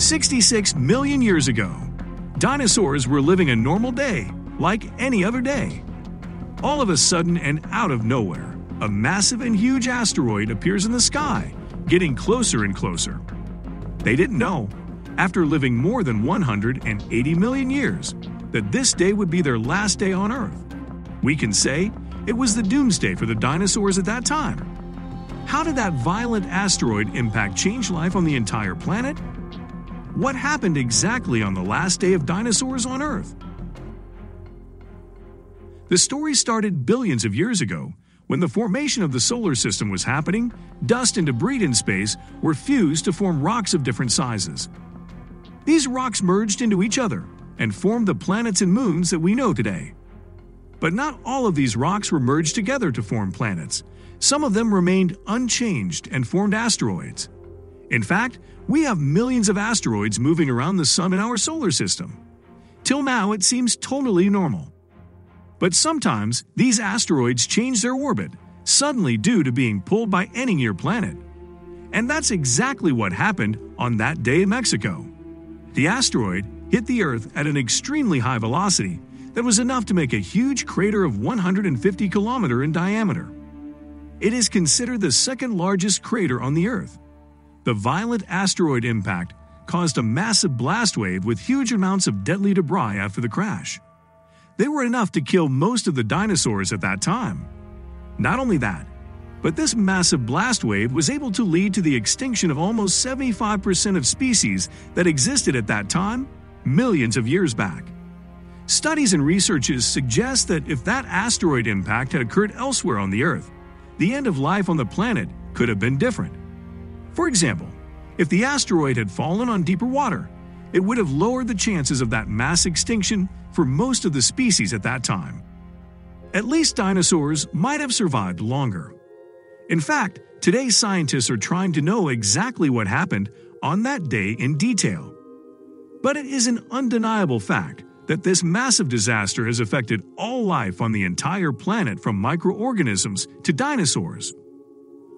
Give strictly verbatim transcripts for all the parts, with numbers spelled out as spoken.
sixty-six million years ago, dinosaurs were living a normal day, like any other day. All of a sudden and out of nowhere, a massive and huge asteroid appears in the sky, getting closer and closer. They didn't know, after living more than one hundred eighty million years, that this day would be their last day on Earth. We can say it was the doomsday for the dinosaurs at that time. How did that violent asteroid impact change life on the entire planet? What happened exactly on the last day of dinosaurs on Earth? The story started billions of years ago, when the formation of the solar system was happening. Dust and debris in space were fused to form rocks of different sizes. These rocks merged into each other and formed the planets and moons that we know today. But not all of these rocks were merged together to form planets. Some of them remained unchanged and formed asteroids. In fact, we have millions of asteroids moving around the Sun in our solar system. Till now, it seems totally normal. But sometimes, these asteroids change their orbit, suddenly due to being pulled by any near planet. And that's exactly what happened on that day in Mexico. The asteroid hit the Earth at an extremely high velocity that was enough to make a huge crater of one hundred fifty kilometers in diameter. It is considered the second largest crater on the Earth. The violent asteroid impact caused a massive blast wave with huge amounts of deadly debris after the crash. They were enough to kill most of the dinosaurs at that time. Not only that, but this massive blast wave was able to lead to the extinction of almost seventy-five percent of species that existed at that time, millions of years back. Studies and researches suggest that if that asteroid impact had occurred elsewhere on the Earth, the end of life on the planet could have been different. For example, if the asteroid had fallen on deeper water, it would have lowered the chances of that mass extinction for most of the species at that time. At least dinosaurs might have survived longer. In fact, today scientists are trying to know exactly what happened on that day in detail. But it is an undeniable fact that this massive disaster has affected all life on the entire planet, from microorganisms to dinosaurs.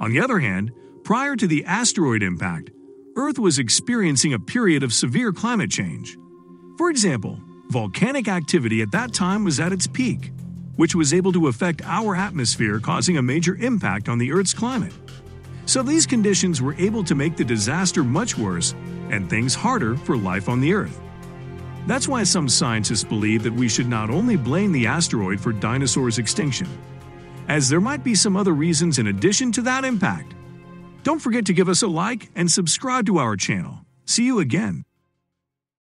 On the other hand, prior to the asteroid impact, Earth was experiencing a period of severe climate change. For example, volcanic activity at that time was at its peak, which was able to affect our atmosphere, causing a major impact on the Earth's climate. So these conditions were able to make the disaster much worse and things harder for life on the Earth. That's why some scientists believe that we should not only blame the asteroid for dinosaurs' extinction, as there might be some other reasons in addition to that impact. Don't forget to give us a like and subscribe to our channel. See you again.